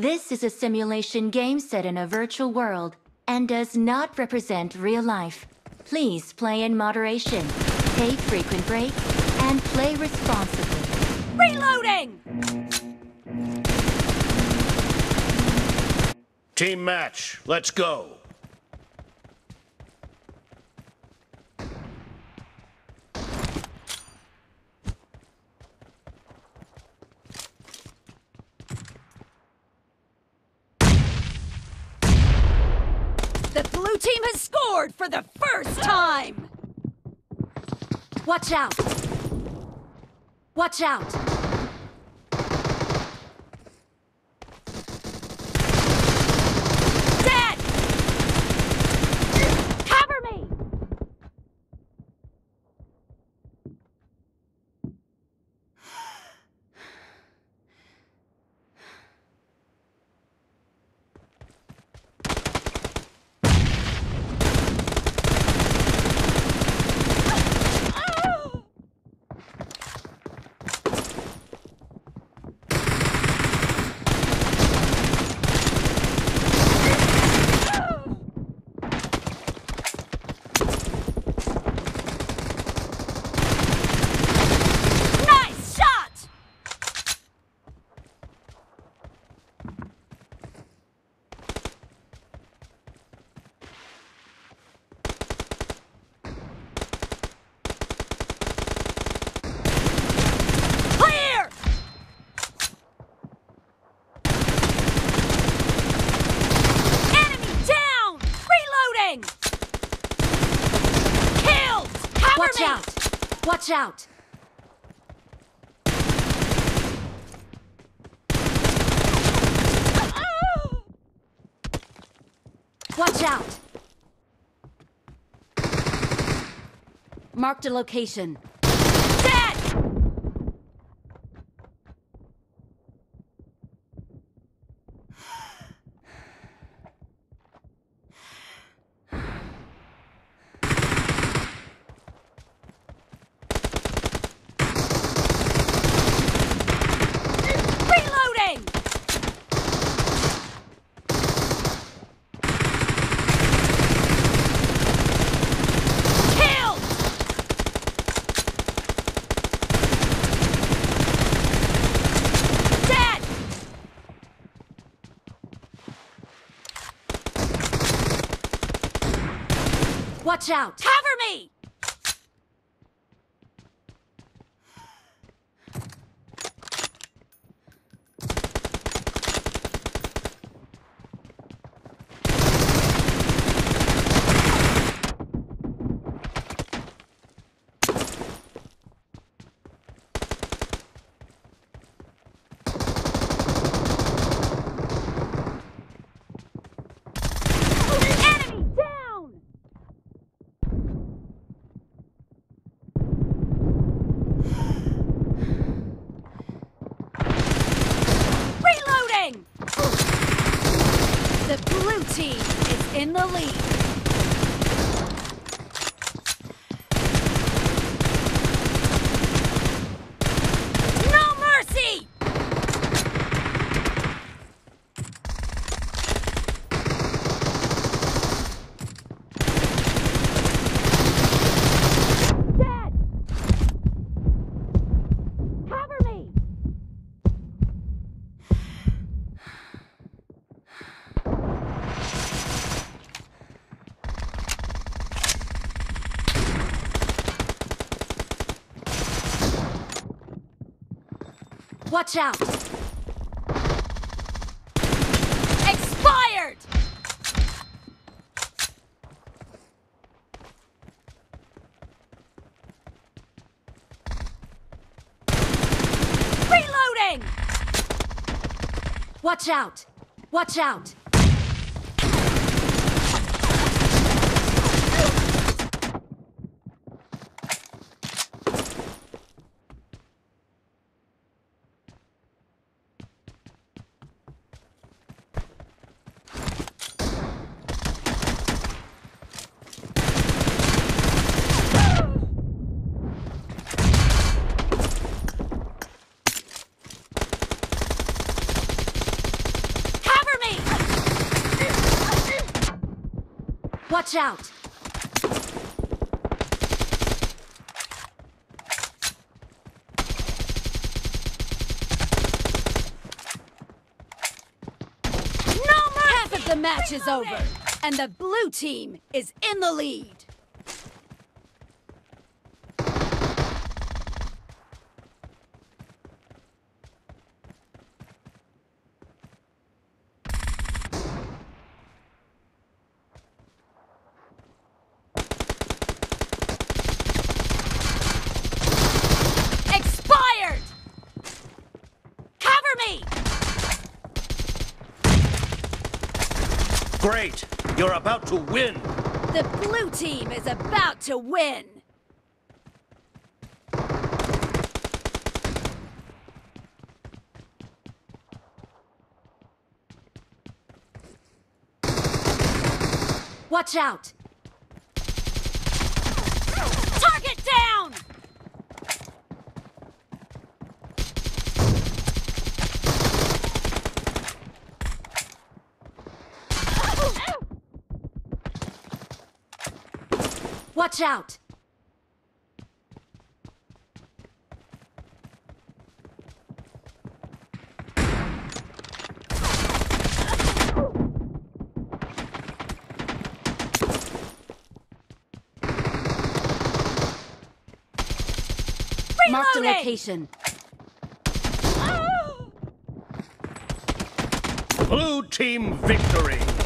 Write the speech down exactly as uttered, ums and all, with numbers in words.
This is a simulation game set in a virtual world and does not represent real life. Please play in moderation, take frequent breaks, and play responsibly. Reloading! Team match, let's go. The blue team has scored for the first time! Watch out! Watch out! Dead! Cover me! Watch out! Watch out! Uh-oh. Watch out! Marked a location. Dead! Watch out! Cover me! The blue team is in the lead. Watch out! Expired! Reloading! Watch out! Watch out! Watch out! The match is over, and the blue team is in the lead. Expired! Cover me! Great! You're about to win! The blue team is about to win! Watch out! Target down! Watch out! Mark the location. Blue team victory!